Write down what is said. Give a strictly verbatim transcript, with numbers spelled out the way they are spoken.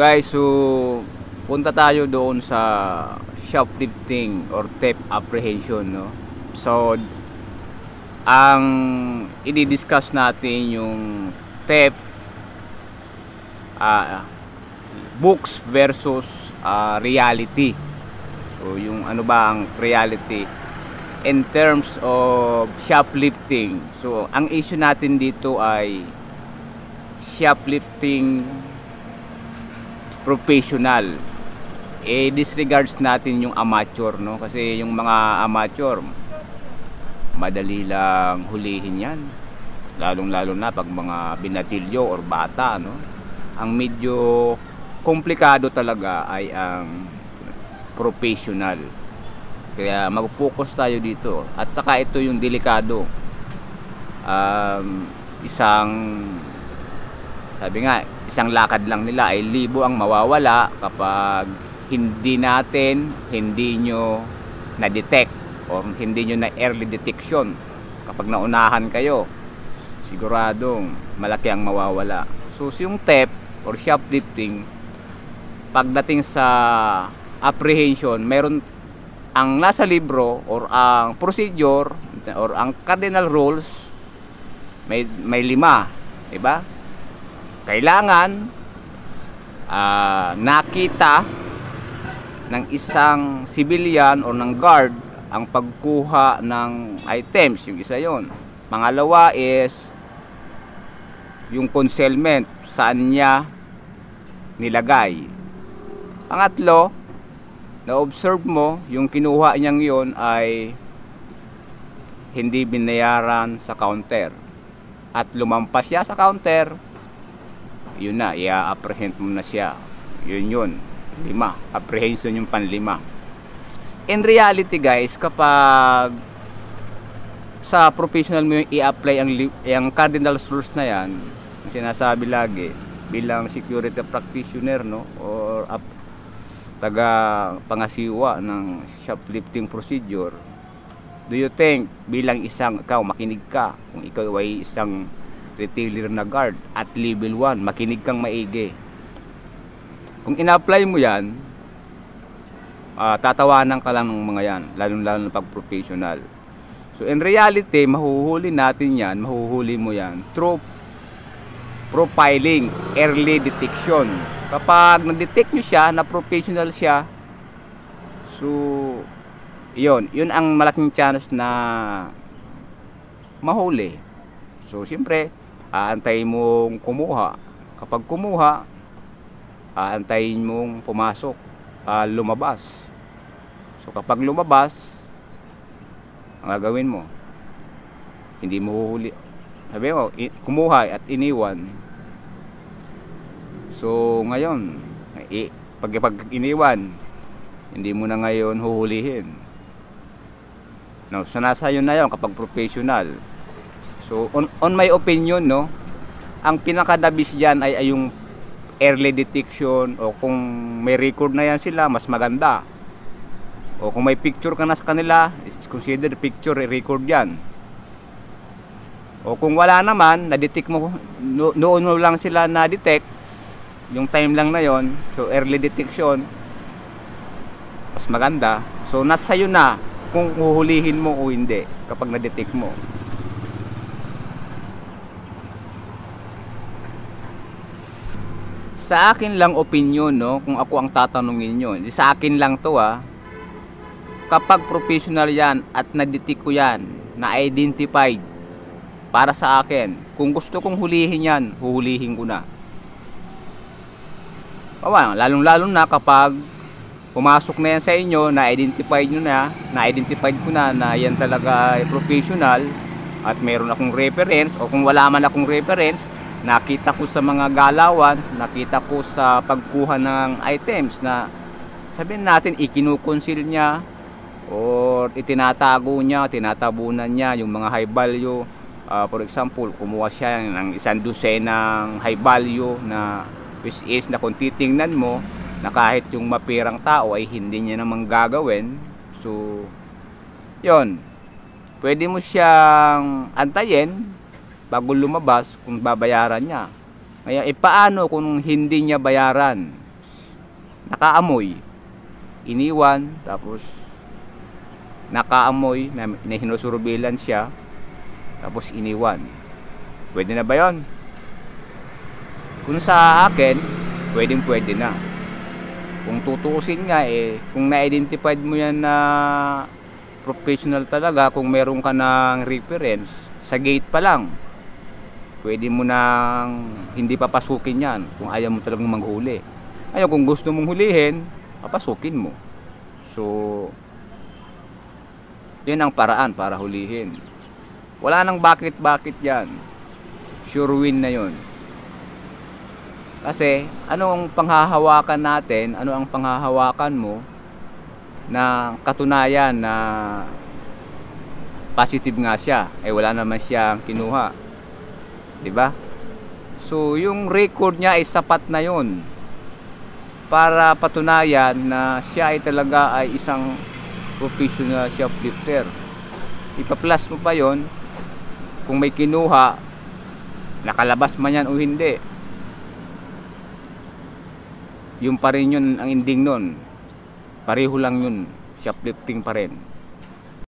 guys, so punta tayo doon sa shoplifting or theft apprehension, no? So ang i-discuss natin yung theft uh, books versus uh, reality. So yung ano ba ang reality in terms of shoplifting. So ang issue natin dito ay shoplifting professional. Eh disregards natin yung amateur, no? Kasi yung mga amateur madali lang hulihin yan, lalong-lalo na pag mga binatilyo or bata, no? Ang medyo komplikado talaga ay ang professional. Kaya mag-focus tayo dito. At saka ito yung delikado. Um, isang sabi nga, isang lakad lang nila ay libo ang mawawala kapag hindi natin, hindi nyo na-detect o hindi nyo na-early detection. Kapag naunahan kayo, siguradong malaki ang mawawala. So, yung theft or shoplifting, pagdating sa apprehension, meron ang nasa libro or ang procedure or ang cardinal rules, may, may lima, diba? Kailangan uh, nakita ng isang civilian o ng guard ang pagkuha ng items, yung isa yon. Pangalawa is yung concealment, saan niya nilagay. Pangatlo, na-observe mo yung kinuha niyang yon ay hindi binayaran sa counter at lumampas siya sa counter, yun na, i-apprehend mo na siya. Yun yun, lima. Apprehension yung panlima. In reality guys, kapag sa professional mo yung i-apply ang, yung cardinal rules na yan, sinasabi lagi, bilang security practitioner, no, or up, taga pangasiwa ng shoplifting procedure, do you think, bilang isang, ikaw, makinig ka, kung ikaw ay isang retailer na guard at level one, makinig kang maigi. Kung ina-apply mo yan, uh, tatawanan ka lang ng mga yan, lalo-lalo na pag-professional. So in reality, mahuhuli natin yan, mahuhuli mo yan through profiling, early detection. Kapag na-detect nyo siya, na-professional siya, so yun, yun ang malaking chance na mahuli. So siyempre, aantayin mong kumuha. Kapag kumuha, aantayin mong pumasok, uh, lumabas. So kapag lumabas, ang gagawin mo, hindi mo huhuli. Sabi mo, kumuha at iniwan. So ngayon, eh, pag, pag iniwan, hindi mo na ngayon huhulihin. No, so nasa yun na yun kapag professional. So on, on my opinion, no, ang pinakadabis diyan ay, ay yung early detection, o kung may record na yan sila, mas maganda. O kung may picture ka na sa kanila, consider picture record yan. O kung wala naman, na-detect mo, no, noon mo lang sila na-detect, yung time lang na yon, so early detection, mas maganda. So nasa iyo na kung huhulihin mo o hindi kapag na-detect mo. Sa akin lang opinion, no, kung ako ang tatanungin nyo, sa akin lang to, ah, kapag professional yan at na-detect ko yan, na-identified, para sa akin, kung gusto kong hulihin yan, huhulihin ko na. Lalong-lalo na kapag pumasok na yan sa inyo, na-identified nyo na, na-identified ko na na yan talaga ay professional, at meron akong reference, o kung wala man akong reference, nakita ko sa mga galawan, nakita ko sa pagkuha ng items na sabihin natin ikinukonsil niya o itinatago niya, tinatabunan niya yung mga high value. Uh, for example, kumuha siya ng isang dosenang high value na which is na kung titingnan mo na kahit yung mapirang tao ay hindi niya naman gagawin. So, yon, pwede mo siyang antayin bago lumabas kung babayaran niya. Kaya, e paano kung hindi niya bayaran? nakaamoy, iniwan, tapos nakaamoy na, na hinusurveillance siya, tapos iniwan. Pwede na ba yun? Kung sa akin, pwedeng pwede na. Kung tutuusin nga eh, kung na-identified mo yan na professional talaga, kung meron ka ng reference, sa gate pa lang, pwede mo nang hindi papasukin yan kung ayaw mo talagang manghuli. Ayaw, kung gusto mong hulihin, papasukin mo. So, yun ang paraan para hulihin. Wala nang bakit-bakit yan. Sure win na yun. Kasi, ano ang panghahawakan natin, ano ang panghahawakan mo na katunayan na positive nga siya, eh wala naman siyang kinuha. Diba? So, yung record niya ay sapat na yun para patunayan na siya ay talaga ay isang professional shoplifter. Ipa-plus mo pa yun, kung may kinuha, nakalabas man yan o hindi. Yung pa rin yun ang ending nun. Pareho lang yun. Shoplifting pa rin.